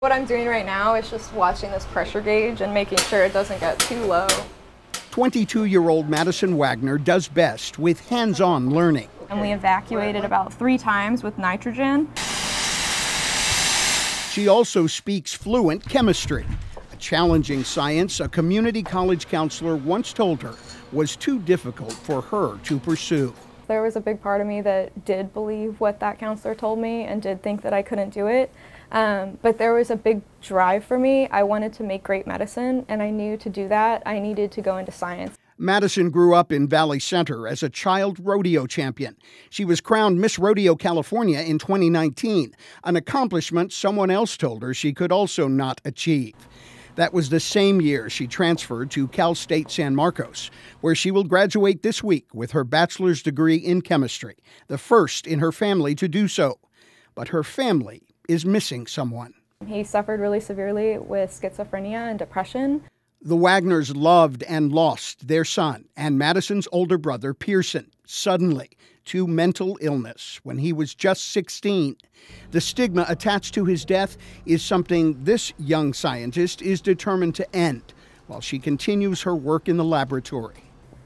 What I'm doing right now is just watching this pressure gauge and making sure it doesn't get too low. 22-year-old Madison Wagner does best with hands-on learning. And we evacuated about 3 times with nitrogen. She also speaks fluent chemistry, a challenging science a community college counselor once told her was too difficult for her to pursue. There was a big part of me that did believe what that counselor told me and did think that I couldn't do it. But there was a big drive for me. I wanted to make great medicine, and I knew to do that, I needed to go into science. Madison grew up in Valley Center as a child rodeo champion. She was crowned Miss Rodeo California in 2019, an accomplishment someone else told her she could also not achieve. That was the same year she transferred to Cal State San Marcos, where she will graduate this week with her bachelor's degree in chemistry, the first in her family to do so. But her family is missing someone. He suffered really severely with schizophrenia and depression. The Wagners loved and lost their son and Madison's older brother, Pearson, suddenly to mental illness when he was just 16. The stigma attached to his death is something this young scientist is determined to end while she continues her work in the laboratory.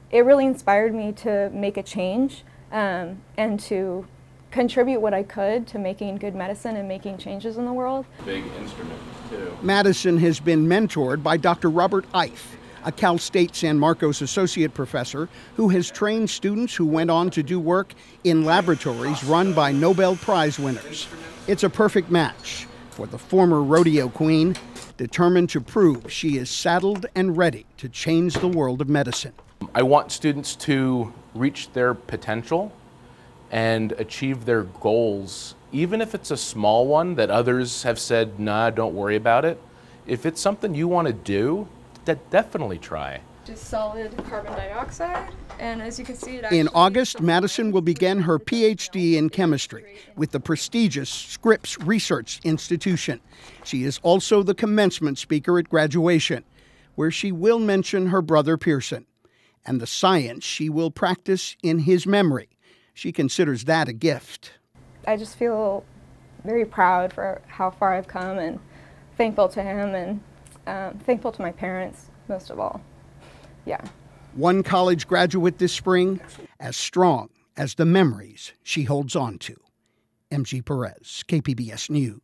It really inspired me to make a change and to contribute what I could to making good medicine and making changes in the world. Big instrument, too. Madison has been mentored by Dr. Robert Efe, a Cal State San Marcos associate professor who has trained students who went on to do work in laboratories run by Nobel Prize winners. It's a perfect match for the former rodeo queen, determined to prove she is saddled and ready to change the world of medicine. I want students to reach their potential and achieve their goals, even if it's a small one that others have said, nah, don't worry about it. If it's something you want to do, definitely try. Just solid carbon dioxide, and as you can see, it. In August, Madison will begin her PhD in chemistry with the prestigious Scripps Research Institution. She is also the commencement speaker at graduation, where she will mention her brother Pearson and the science she will practice in his memory. She considers that a gift. I just feel very proud for how far I've come and thankful to him and thankful to my parents, most of all. Yeah. One college graduate this spring, as strong as the memories she holds on to. M.G. Perez, KPBS News.